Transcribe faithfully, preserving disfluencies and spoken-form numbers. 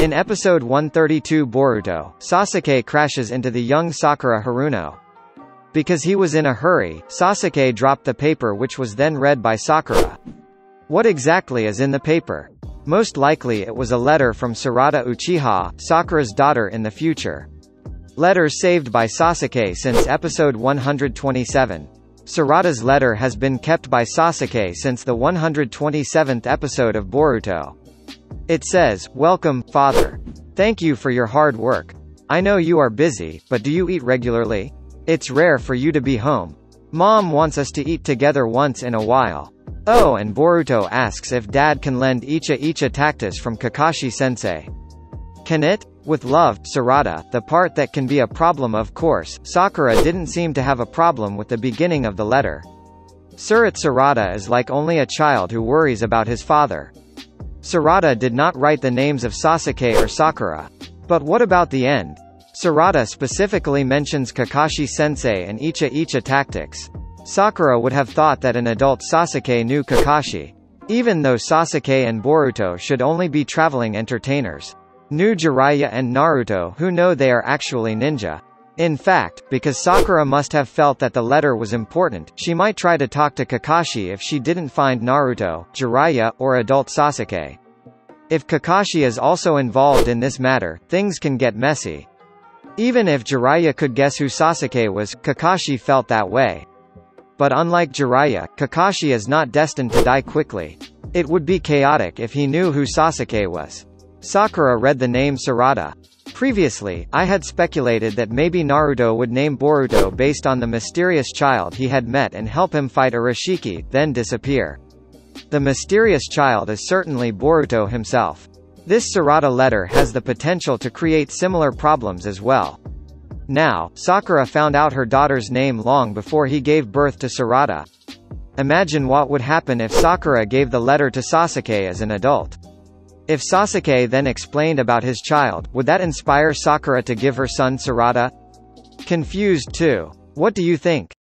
In episode one thirty-two Boruto, Sasuke crashes into the young Sakura Haruno. Because he was in a hurry, Sasuke dropped the paper which was then read by Sakura. What exactly is in the paper? Most likely it was a letter from Sarada Uchiha, Sakura's daughter in the future. Letters saved by Sasuke since episode one hundred twenty-seven. Sarada's letter has been kept by Sasuke since the one hundred twenty-seventh episode of Boruto. It says, "Welcome, Father. Thank you for your hard work. I know you are busy, but do you eat regularly? It's rare for you to be home. Mom wants us to eat together once in a while." Oh, and Boruto asks if Dad can lend Icha Icha Tactics from Kakashi Sensei. Can it? With love, Sarada, the part that can be a problem of course, Sakura didn't seem to have a problem with the beginning of the letter. Surat Sarada is like only a child who worries about his father. Sarada did not write the names of Sasuke or Sakura. But what about the end? Sarada specifically mentions Kakashi Sensei and Icha Icha Tactics. Sakura would have thought that an adult Sasuke knew Kakashi. Even though Sasuke and Boruto should only be traveling entertainers. New Jiraiya and Naruto who know they are actually ninja. In fact, because Sakura must have felt that the letter was important, she might try to talk to Kakashi if she didn't find Naruto, Jiraiya, or adult Sasuke. If Kakashi is also involved in this matter, things can get messy. Even if Jiraiya could guess who Sasuke was, Kakashi felt that way. But unlike Jiraiya, Kakashi is not destined to die quickly. It would be chaotic if he knew who Sasuke was. Sakura read the name Sarada. Previously, I had speculated that maybe Naruto would name Boruto based on the mysterious child he had met and help him fight Urashiki, then disappear. The mysterious child is certainly Boruto himself. This Sarada letter has the potential to create similar problems as well. Now, Sakura found out her daughter's name long before he gave birth to Sarada. Imagine what would happen if Sakura gave the letter to Sasuke as an adult. If Sasuke then explained about his child, would that inspire Sakura to give her son Sarada? Confused too. What do you think?